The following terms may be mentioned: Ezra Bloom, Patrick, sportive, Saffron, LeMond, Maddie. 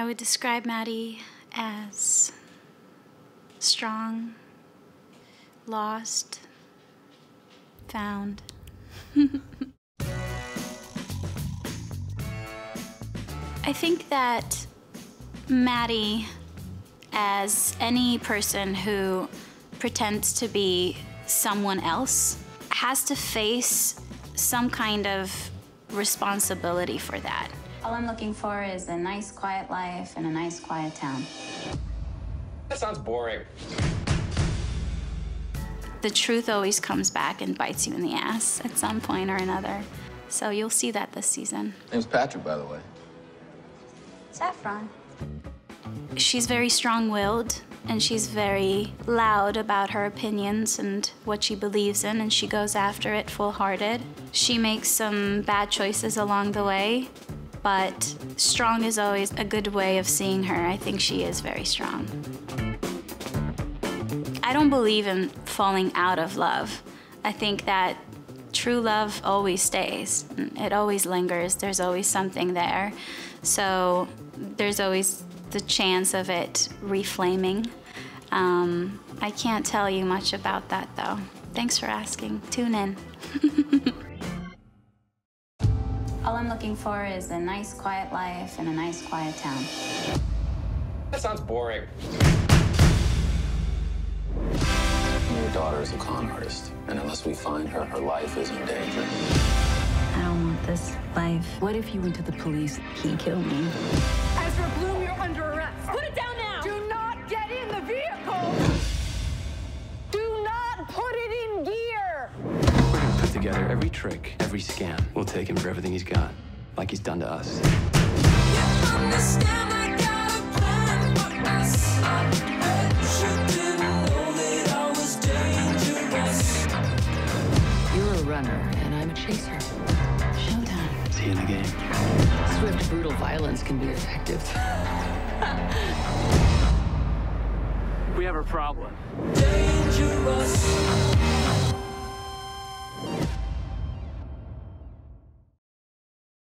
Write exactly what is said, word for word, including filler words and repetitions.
I would describe Maddie as strong, lost, found. I think that Maddie, as any person who pretends to be someone else, has to face some kind of responsibility for that. All I'm looking for is a nice, quiet life and a nice, quiet town. That sounds boring. The truth always comes back and bites you in the ass at some point or another. So you'll see that this season. Name's Patrick, by the way. Saffron. She's very strong-willed, and she's very loud about her opinions and what she believes in, and she goes after it full-hearted. She makes some bad choices along the way, but strong is always a good way of seeing her. I think she is very strong. I don't believe in falling out of love. I think that true love always stays. It always lingers. There's always something there. So there's always the chance of it reflaming. Um, I can't tell you much about that, though. Thanks for asking. Tune in. All I'm looking for is a nice, quiet life and a nice, quiet town. That sounds boring. Your daughter is a con artist, and unless we find her, her life is in danger. I don't want this life. What if you went to the police? He killed me. Ezra Bloom, you're under arrest. Put it down now! Do not get in the vehicle! Do not put it in gear! We're gonna put together every trick, every scam. We'll take him for everything he's got, like he's done to us. You understand I got a plan for us. I bet you did. Runner, and I'm a chaser. Showtime. See you in the game. Swift, brutal violence can be effective. We have a problem.